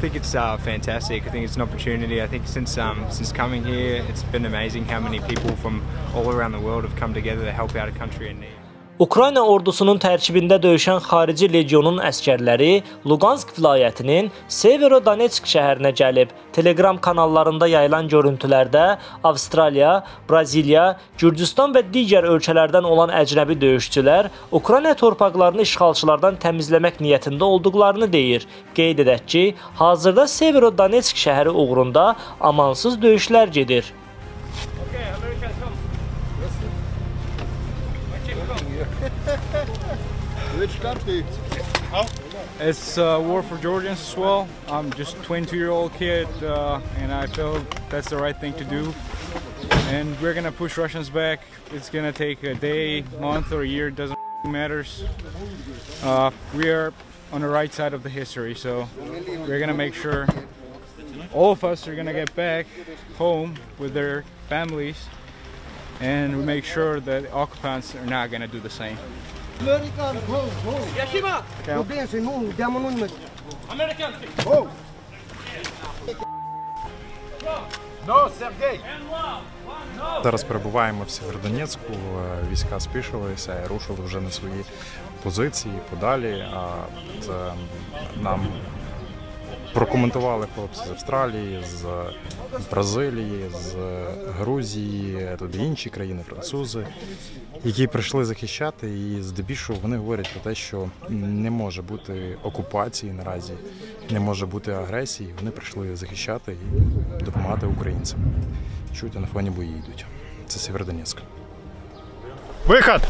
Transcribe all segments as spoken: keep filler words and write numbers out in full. think it's uh, fantastic. I think it's an opportunity. I think since um, since coming here, it's been amazing how many people from all around the world have come together to help out a country in need. Ukrayna ordusunun tərkibində döyüşən xarici legionun əsgərləri Luqansk vilayətinin Severodonetsk şəhərinə gəlib. Telegram kanallarında yayılan görüntülərdə Avstraliya, Braziliya, Gürcüstan və digər ölkələrdən olan əcnəbi döyüşçülər Ukrayna torpaqlarını işğalçılardan təmizləmək niyyətində olduqlarını deyir. Qeyd edək ki, hazırda Severodonetsk şəhəri uğrunda amansız döyüşlər gedir. It's a war for Georgians as well. I'm just a twenty-two-year-old kid, uh, and I feel that's the right thing to do. And we're gonna push Russians back. It's gonna take a day, month, or a year. It doesn't matter. Uh, we are on the right side of the history, so we're gonna make sure all of us are gonna get back home with their families, and we make sure that the occupants are not gonna do the same. American, go, go. Yashima! Go dance and move, down on me. American! Go! No, Sergei! Зараз перебуваємо в Сєвєродонецьку, війська спішилися і рушили вже на свої позиції подалі. Нам прокоментували хлопці з Австралії, з Бразилії, з Грузії, туди інші країни, французи, які прийшли захищати, і здебільшого вони говорять про те, що не може бути окупації наразі, не може бути агресії. Вони прийшли захищати і допомагати українцям. Чуєте, на фоні бої йдуть. Це Сєвєродонецьк. Вихід!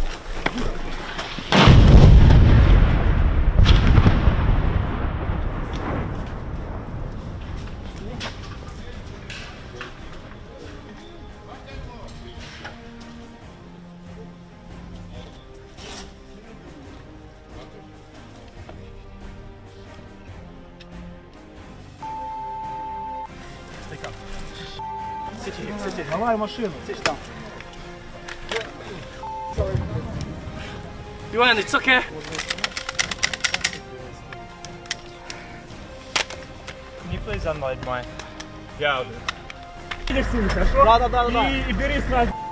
Давай машину. Иван, it's okay. Can you please unload my... Yeah. Да, да, да, да. И бери сразу.